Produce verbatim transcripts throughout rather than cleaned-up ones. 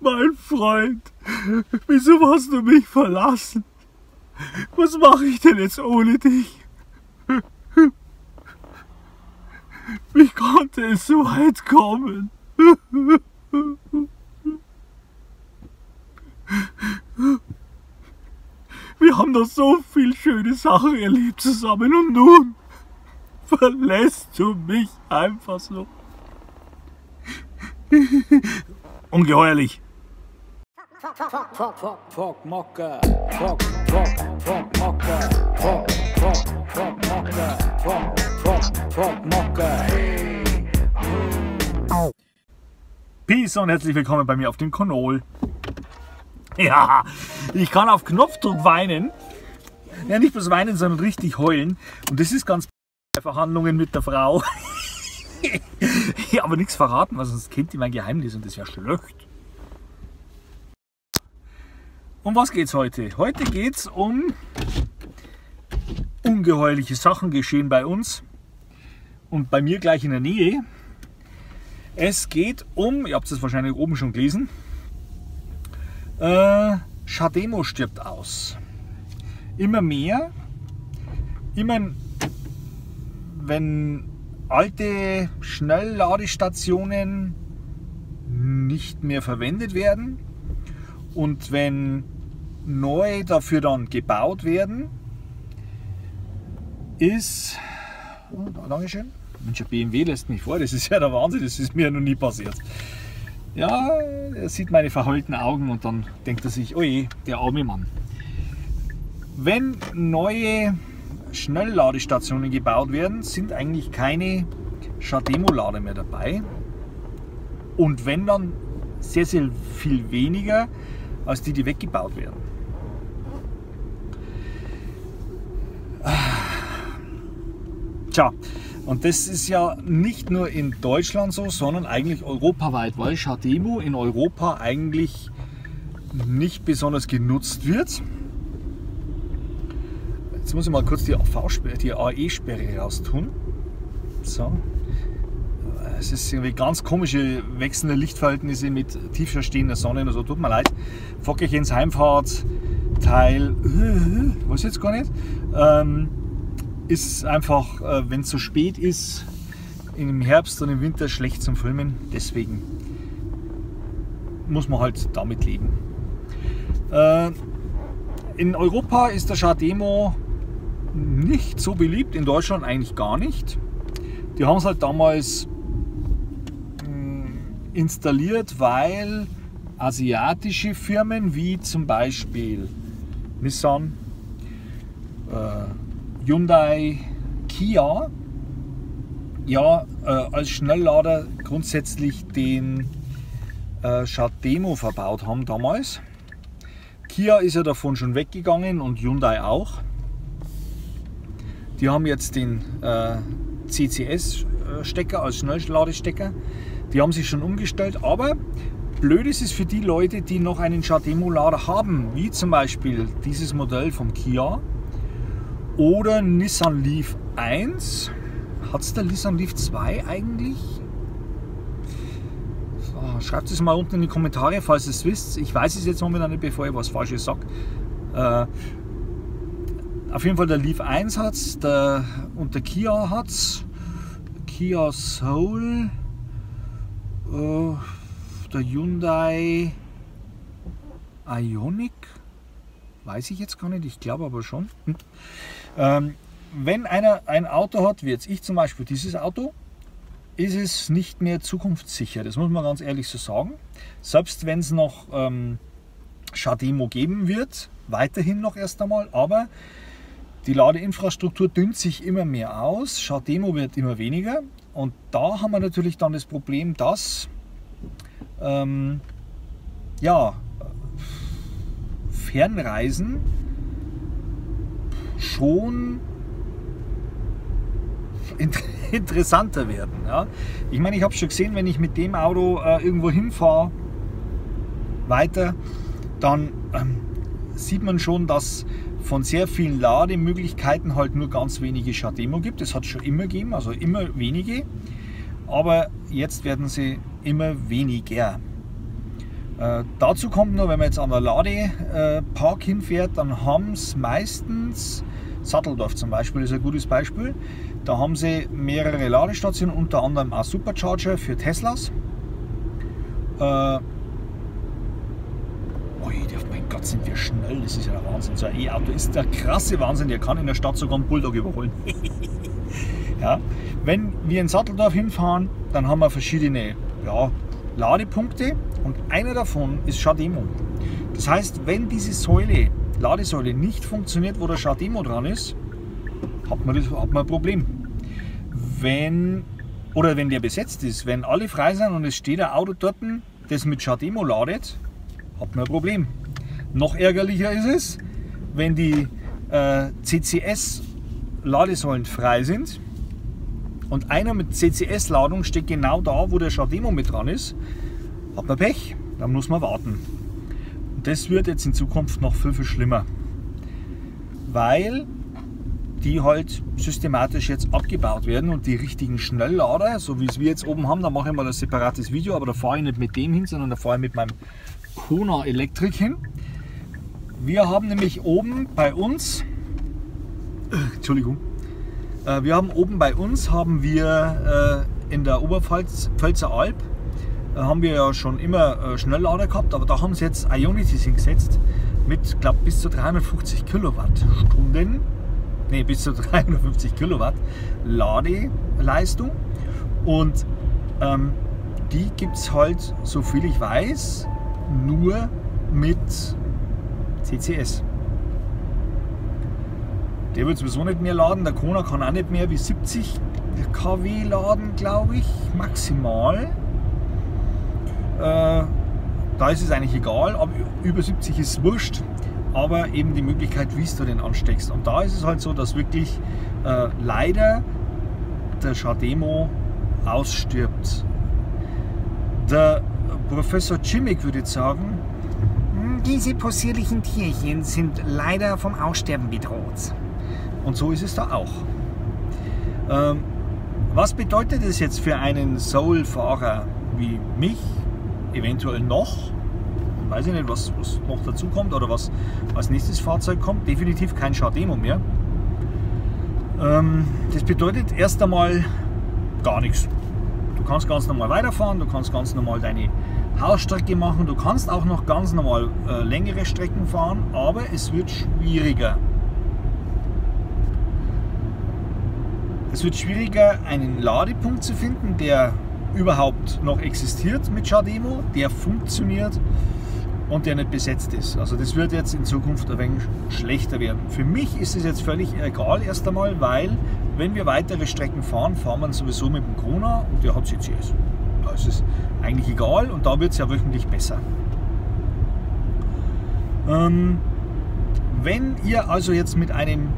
Mein Freund, wieso hast du mich verlassen? Was mache ich denn jetzt ohne dich? Wie konnte es so weit kommen? Wir haben doch so viele schöne Sachen erlebt zusammen und nun verlässt du mich einfach so. Ungeheuerlich. Voccmoccer, Voccmoccer, Voccmoccer. Peace und herzlich willkommen bei mir auf dem Kanal. Ja, ich kann auf Knopfdruck weinen. Ja, nicht bloß weinen, sondern richtig heulen. Und das ist ganz bei Verhandlungen mit der Frau. Ja, aber nichts verraten, weil sonst kennt die mein Geheimnis und das ist ja schlecht. Um was geht's heute? Heute geht's um ungeheuerliche Sachen geschehen bei uns und bei mir gleich in der Nähe. Es geht um, ihr habt es wahrscheinlich oben schon gelesen, äh, CHAdeMO stirbt aus. Immer mehr, immer wenn alte Schnellladestationen nicht mehr verwendet werden und wenn neu dafür dann gebaut werden, ist... Oh, Dankeschön. Mensch, ein B M W lässt mich vor, das ist ja der Wahnsinn, das ist mir ja noch nie passiert. Ja, er sieht meine verheulten Augen und dann denkt er sich, oje, der arme Mann. Wenn neue Schnellladestationen gebaut werden, sind eigentlich keine CHAdeMO-Lader mehr dabei. Und wenn, dann sehr, sehr viel weniger als die, die weggebaut werden. Tja, und das ist ja nicht nur in Deutschland so, sondern eigentlich europaweit, weil CHAdeMO in Europa eigentlich nicht besonders genutzt wird. Jetzt muss ich mal kurz die A V-Sperre, die A E-Sperre raustun. So. Es ist irgendwie ganz komische wechselnde Lichtverhältnisse mit tiefer stehender Sonne oder so. Tut mir leid. Fockerchens Heimfahrt Teil, weiß ich jetzt gar nicht, ähm, ist einfach, äh, wenn es so spät ist, im Herbst und im Winter schlecht zum Filmen. Deswegen muss man halt damit leben. Äh, in Europa ist der CHAdeMO nicht so beliebt, in Deutschland eigentlich gar nicht. Die haben es halt damals installiert, weil asiatische Firmen wie zum Beispiel Nissan, äh, Hyundai, Kia ja äh, als Schnelllader grundsätzlich den äh, CHAdeMO verbaut haben damals. Kia ist ja davon schon weggegangen und Hyundai auch. Die haben jetzt den äh, C C S Stecker als Schnellladestecker. Die haben sich schon umgestellt, aber blöd ist es für die Leute, die noch einen CHAdeMO-Lader haben, wie zum Beispiel dieses Modell vom Kia oder Nissan Leaf eins. Hat es der Nissan Leaf zwei eigentlich? So, schreibt es mal unten in die Kommentare, falls ihr es wisst. Ich weiß es jetzt momentan nicht, bevor ich was Falsches sage. Äh, auf jeden Fall der Leaf eins hat es und der Kia hat es. Kia Soul, Uh, der Hyundai Ioniq, weiß ich jetzt gar nicht, ich glaube aber schon. Hm. Ähm, wenn einer ein Auto hat, wie jetzt ich zum Beispiel dieses Auto, ist es nicht mehr zukunftssicher, das muss man ganz ehrlich so sagen. Selbst wenn es noch ähm, CHAdeMO geben wird, weiterhin noch erst einmal, aber die Ladeinfrastruktur dünnt sich immer mehr aus, CHAdeMO wird immer weniger. Und da haben wir natürlich dann das Problem, dass ähm, ja, Fernreisen schon inter interessanter werden. Ja. Ich meine, ich habe es schon gesehen, wenn ich mit dem Auto äh, irgendwo hinfahre, weiter, dann ähm, sieht man schon, dass von sehr vielen Lademöglichkeiten halt nur ganz wenige CHAdeMO gibt. Das hat es schon immer gegeben, also immer wenige, aber jetzt werden sie immer weniger. Äh, dazu kommt nur, wenn man jetzt an der Ladepark äh, hinfährt, dann haben es meistens, Satteldorf zum Beispiel ist ein gutes Beispiel, da haben sie mehrere Ladestationen, unter anderem auch Supercharger für Teslas. Äh, Mein Gott, sind wir schnell, das ist ja der Wahnsinn. So ein E-Auto ist der krasse Wahnsinn, der kann in der Stadt sogar einen Bulldog überholen. Ja. Wenn wir in Satteldorf hinfahren, dann haben wir verschiedene ja, Ladepunkte und einer davon ist CHAdeMO. Das heißt, wenn diese Säule, Ladesäule nicht funktioniert, wo der CHAdeMO dran ist, hat man, das, hat man ein Problem. Wenn, oder wenn der besetzt ist, wenn alle frei sind und es steht ein Auto dort, das mit CHAdeMO ladet, hat man ein Problem. Noch ärgerlicher ist es, wenn die äh, C C S-Ladesäulen frei sind und einer mit C C S-Ladung steht genau da, wo der CHAdeMO mit dran ist, hat man Pech, dann muss man warten. Und das wird jetzt in Zukunft noch viel, viel schlimmer, weil die halt systematisch jetzt abgebaut werden und die richtigen Schnelllader, so wie es wir jetzt oben haben, da mache ich mal ein separates Video, aber da fahre ich nicht mit dem hin, sondern da fahre ich mit meinem Kona Elektrik hin. Wir haben nämlich oben bei uns, Entschuldigung, wir haben oben bei uns, haben wir in der Oberpfälzer Alb, haben wir ja schon immer Schnelllader gehabt, aber da haben sie jetzt Ionities hingesetzt mit, glaube bis zu dreihundertfünfzig Kilowattstunden, nee, bis zu dreihundertfünfzig Kilowatt Ladeleistung und ähm, die gibt es halt, so viel ich weiß, nur mit C C S. Der wird sowieso nicht mehr laden, der Kona kann auch nicht mehr wie siebzig Kilowatt laden, glaube ich, maximal. Äh, da ist es eigentlich egal, aber über siebzig ist wurscht, aber eben die Möglichkeit, wie du den ansteckst. Und da ist es halt so, dass wirklich äh, leider der CHAdeMO ausstirbt. Der Professor Czimek würde sagen, diese possierlichen Tierchen sind leider vom Aussterben bedroht. Und so ist es da auch. Ähm, was bedeutet es jetzt für einen Soul-Fahrer wie mich, eventuell noch? Weiß ich nicht, was, was noch dazu kommt oder was als nächstes Fahrzeug kommt. Definitiv kein CHAdeMO mehr. Ähm, das bedeutet erst einmal gar nichts. Du kannst ganz normal weiterfahren, du kannst ganz normal deine Hausstrecke machen, du kannst auch noch ganz normal äh, längere Strecken fahren, aber es wird schwieriger. Es wird schwieriger, einen Ladepunkt zu finden, der überhaupt noch existiert mit CHAdeMO, der funktioniert und der nicht besetzt ist. Also das wird jetzt in Zukunft ein wenig schlechter werden. Für mich ist es jetzt völlig egal erst einmal, weil wenn wir weitere Strecken fahren, fahren wir sowieso mit dem Kona und der hat C C S. Da ist es eigentlich egal und da wird es ja wöchentlich besser. Ähm, wenn ihr also jetzt mit einem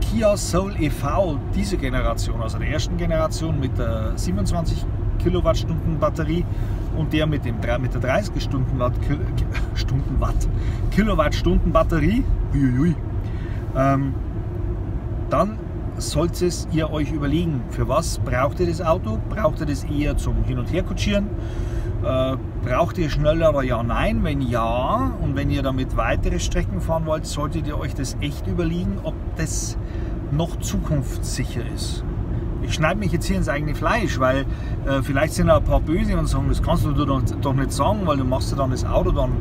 Kia Soul E V dieser Generation, also der ersten Generation mit der siebenundzwanzig Kilowattstunden Batterie und der mit, dem, mit der dreißig Stunden Watt, Stunden Watt, Kilowattstunden Batterie, uiuiui, ähm, dann solltet ihr euch überlegen, für was braucht ihr das Auto? Braucht ihr das eher zum Hin- und Herkutschieren? Äh, braucht ihr schneller? Ja, nein. Wenn ja und wenn ihr damit weitere Strecken fahren wollt, solltet ihr euch das echt überlegen, ob das noch zukunftssicher ist. Ich schneide mich jetzt hier ins eigene Fleisch, weil äh, vielleicht sind da ein paar Böse und sagen, das kannst du doch, doch nicht sagen, weil du machst ja dann das Auto dann...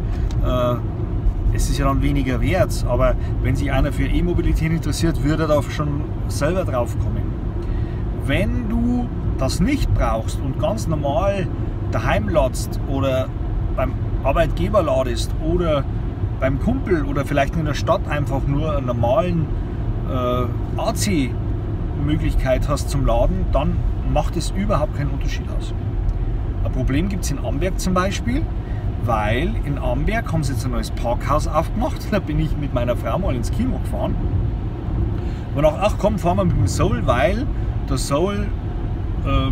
Äh, es ist ja dann weniger wert, aber wenn sich einer für E-Mobilität interessiert, würde er da schon selber drauf kommen. Wenn du das nicht brauchst und ganz normal daheim ladst oder beim Arbeitgeber ladest oder beim Kumpel oder vielleicht in der Stadt einfach nur einen normalen äh, A C-Möglichkeit hast zum Laden, dann macht es überhaupt keinen Unterschied aus. Ein Problem gibt es in Amberg zum Beispiel. Weil in Amberg haben sie jetzt ein neues Parkhaus aufgemacht. Da bin ich mit meiner Frau mal ins Kino gefahren. Und auch, ach komm, fahren wir mit dem Soul, weil der Soul äh,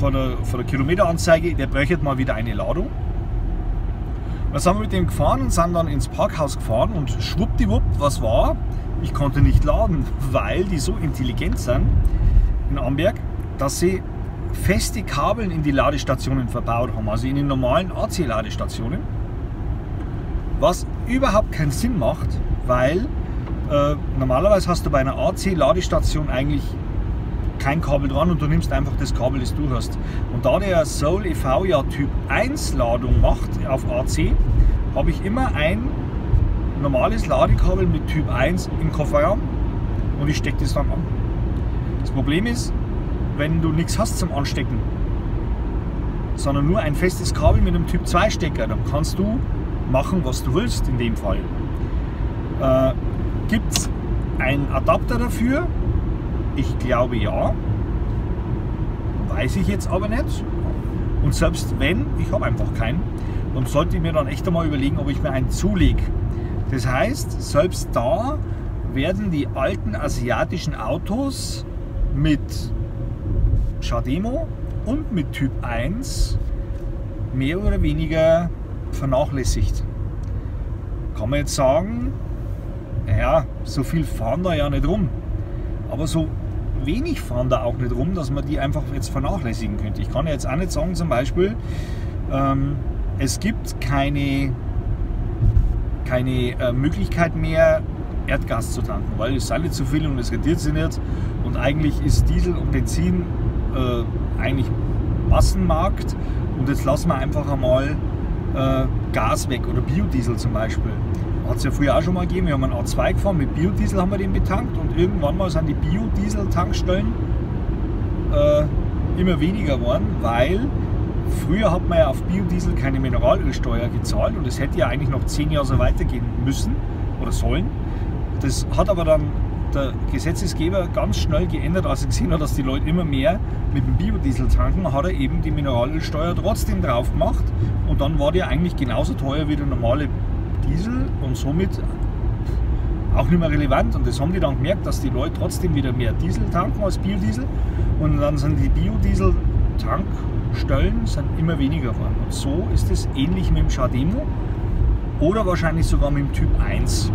von, der, von der Kilometeranzeige, der bräuchte mal wieder eine Ladung. Und dann sind wir mit dem gefahren und sind dann ins Parkhaus gefahren und schwuppdiwupp, was war? Ich konnte nicht laden, weil die so intelligent sind in Amberg, dass sie feste Kabeln in die Ladestationen verbaut haben, also in den normalen A C-Ladestationen, was überhaupt keinen Sinn macht, weil äh, normalerweise hast du bei einer A C-Ladestation eigentlich kein Kabel dran und du nimmst einfach das Kabel, das du hast. Und da der Soul E V ja Typ eins Ladung macht auf A C, habe ich immer ein normales Ladekabel mit Typ eins im Kofferraum und ich stecke das dann an. Das Problem ist, wenn du nichts hast zum Anstecken, sondern nur ein festes Kabel mit einem Typ zwei Stecker, dann kannst du machen, was du willst in dem Fall. Äh, Gibt es einen Adapter dafür? Ich glaube ja, weiß ich jetzt aber nicht. Und selbst wenn, ich habe einfach keinen, dann sollte ich mir dann echt einmal überlegen, ob ich mir einen zulege. Das heißt, selbst da werden die alten asiatischen Autos mit CHAdeMO und mit Typ eins mehr oder weniger vernachlässigt. Kann man jetzt sagen, naja, so viel fahren da ja nicht rum, aber so wenig fahren da auch nicht rum, dass man die einfach jetzt vernachlässigen könnte. Ich kann jetzt auch nicht sagen, zum Beispiel, ähm, es gibt keine, keine äh, Möglichkeit mehr, Erdgas zu tanken, weil es sei nicht zu viel und es rentiert sich nicht und eigentlich ist Diesel und Benzin äh, eigentlich Massenmarkt und jetzt lassen wir einfach einmal äh, Gas weg oder Biodiesel zum Beispiel. Hat es ja früher auch schon mal gegeben, wir haben einen A zwei gefahren, mit Biodiesel haben wir den betankt und irgendwann mal sind die Biodiesel-Tankstellen äh, immer weniger geworden, weil früher hat man ja auf Biodiesel keine Mineralölsteuer gezahlt und es hätte ja eigentlich noch zehn Jahre so weitergehen müssen oder sollen. Das hat aber dann der Gesetzesgeber ganz schnell geändert, als er gesehen hat, dass die Leute immer mehr mit dem Biodiesel tanken, hat er eben die Mineralölsteuer trotzdem drauf gemacht und dann war der eigentlich genauso teuer wie der normale Diesel und somit auch nicht mehr relevant. Und das haben die dann gemerkt, dass die Leute trotzdem wieder mehr Diesel tanken als Biodiesel und dann sind die Biodiesel-Tankstellen sind immer weniger geworden. Und so ist es ähnlich mit dem CHAdeMO oder wahrscheinlich sogar mit dem Typ eins.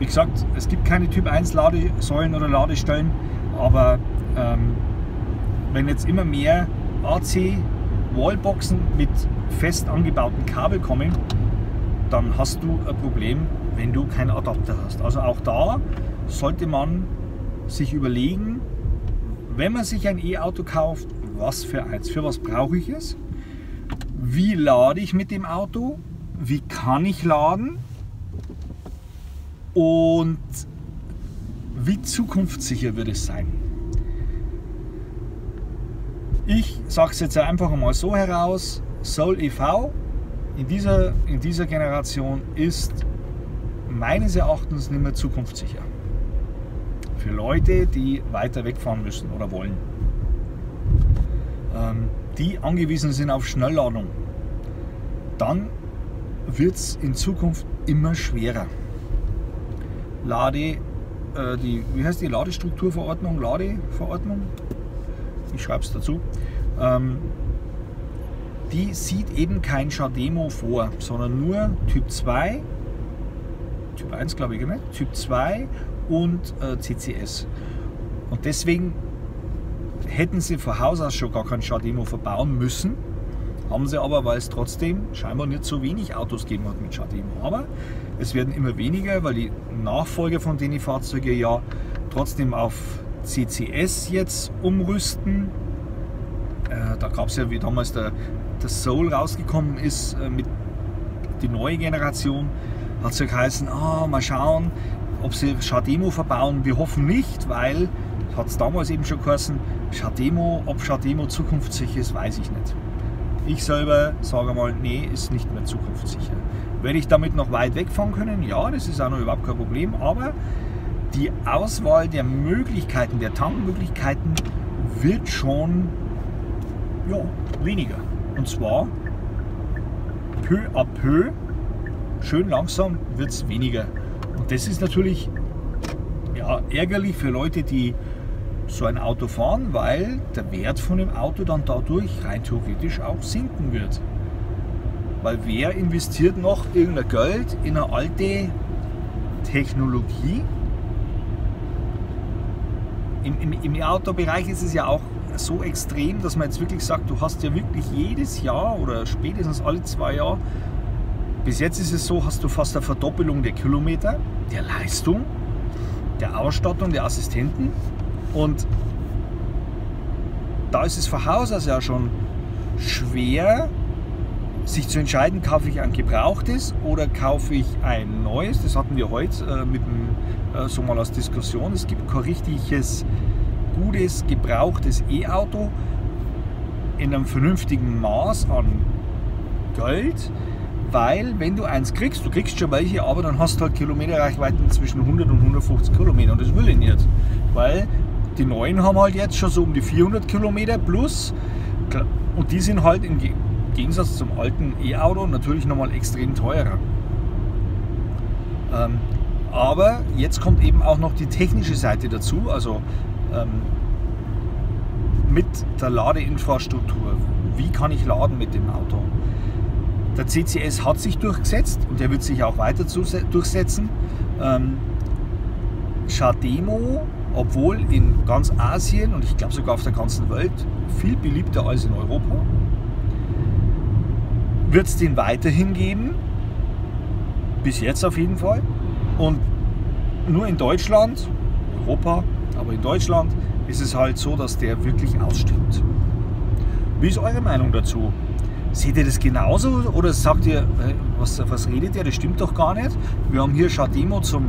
Wie gesagt, es gibt keine Typ eins Ladesäulen oder Ladestellen, aber ähm, wenn jetzt immer mehr A C-Wallboxen mit fest angebauten Kabel kommen, dann hast du ein Problem, wenn du keinen Adapter hast. Also auch da sollte man sich überlegen, wenn man sich ein E-Auto kauft, was für eins, für was brauche ich es, wie lade ich mit dem Auto, wie kann ich laden und wie zukunftssicher wird es sein. Ich sage es jetzt einfach mal so heraus, Soul E V In dieser, in dieser Generation ist meines Erachtens nicht mehr zukunftssicher. Für Leute, die weiter wegfahren müssen oder wollen. Ähm, die angewiesen sind auf Schnellladung. Dann wird es in Zukunft immer schwerer. Lade, äh, die, wie heißt die Ladestrukturverordnung? Ladeverordnung? Ich schreibe es dazu. Ähm, Die sieht eben kein CHAdeMO vor, sondern nur Typ zwei, Typ eins glaube ich nicht, Typ zwei und äh, C C S. Und deswegen hätten sie von Haus aus schon gar kein CHAdeMO verbauen müssen, haben sie aber, weil es trotzdem scheinbar nicht so wenig Autos gegeben hat mit CHAdeMO. Aber es werden immer weniger, weil die Nachfolger von den Fahrzeugen ja trotzdem auf C C S jetzt umrüsten. Äh, da gab es ja, wie damals der das Soul rausgekommen ist, mit die neue Generation, hat es ja geheißen, ah, mal schauen, ob sie CHAdeMO verbauen. Wir hoffen nicht, weil, hat es damals eben schon geheißen, CHAdeMO, ob CHAdeMO zukunftssicher ist, weiß ich nicht. Ich selber sage mal, nee, ist nicht mehr zukunftssicher. Werde ich damit noch weit wegfahren können? Ja, das ist auch noch überhaupt kein Problem, aber die Auswahl der Möglichkeiten, der Tankmöglichkeiten wird schon ja, weniger. Und zwar peu à peu, schön langsam wird es weniger. Und das ist natürlich ja, ärgerlich für Leute, die so ein Auto fahren, weil der Wert von dem Auto dann dadurch rein theoretisch auch sinken wird. Weil wer investiert noch irgendein Geld in eine alte Technologie? Im, im, im Autobereich ist es ja auch so extrem, dass man jetzt wirklich sagt, du hast ja wirklich jedes Jahr oder spätestens alle zwei Jahre, bis jetzt ist es so, hast du fast eine Verdoppelung der Kilometer, der Leistung, der Ausstattung, der Assistenten. Und da ist es von Haus aus ja schon schwer, sich zu entscheiden, kaufe ich ein gebrauchtes oder kaufe ich ein neues. Das hatten wir heute äh, mit dem, äh, so mal als Diskussion. Es gibt kein richtiges, gutes, gebrauchtes E-Auto in einem vernünftigen Maß an Geld, weil wenn du eins kriegst, du kriegst schon welche, aber dann hast du halt Kilometerreichweiten zwischen hundert und hundertfünfzig Kilometer und das will ich nicht, weil die neuen haben halt jetzt schon so um die vierhundert Kilometer plus und die sind halt im Gegensatz zum alten E-Auto natürlich nochmal extrem teurer. Ähm, aber jetzt kommt eben auch noch die technische Seite dazu, also ähm, mit der Ladeinfrastruktur. Wie kann ich laden mit dem Auto? Der C C S hat sich durchgesetzt und der wird sich auch weiter durchsetzen. Ähm, CHAdeMO, obwohl in ganz Asien und ich glaube sogar auf der ganzen Welt viel beliebter als in Europa, wird es den weiterhin geben, bis jetzt auf jeden Fall. Und nur in Deutschland, Europa, aber in Deutschland ist es halt so, dass der wirklich ausstirbt. Wie ist eure Meinung dazu? Seht ihr das genauso oder sagt ihr, was, was redet ihr, das stimmt doch gar nicht? Wir haben hier CHAdeMO zum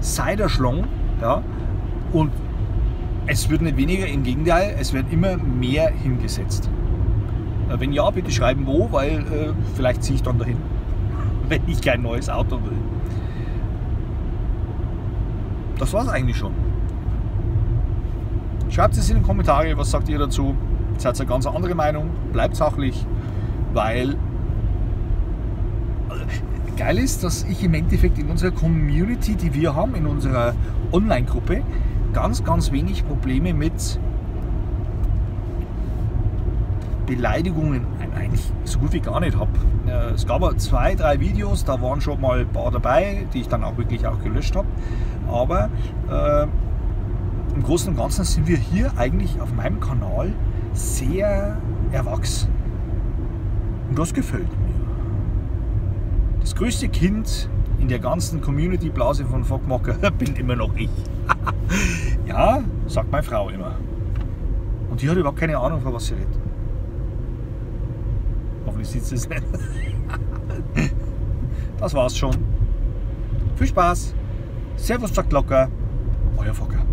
Seiderschlong, ja, und es wird nicht weniger, im Gegenteil, es wird immer mehr hingesetzt. Wenn ja, bitte schreiben wo, weil äh, vielleicht ziehe ich dann dahin, wenn ich kein neues Auto will. Das war es eigentlich schon. Schreibt es in die Kommentare, was sagt ihr dazu? Jetzt seid ihr eine ganz andere Meinung, bleibt sachlich, weil geil ist, dass ich im Endeffekt in unserer Community, die wir haben, in unserer Online-Gruppe, ganz, ganz wenig Probleme mit Beleidigungen eigentlich so gut wie gar nicht habe. Es gab zwei, drei Videos, da waren schon mal ein paar dabei, die ich dann auch wirklich auch gelöscht habe. Aber äh, im Großen und Ganzen sind wir hier eigentlich auf meinem Kanal sehr erwachsen. Und das gefällt mir. Das größte Kind in der ganzen Community-Blase von Voccmoccer bin immer noch ich. Ja, sagt meine Frau immer. Und die hat überhaupt keine Ahnung, von was sie redet. Hoffentlich sieht sie es nicht. Das war's schon. Viel Spaß. Servus, sagt locker. Euer Voccmoccer.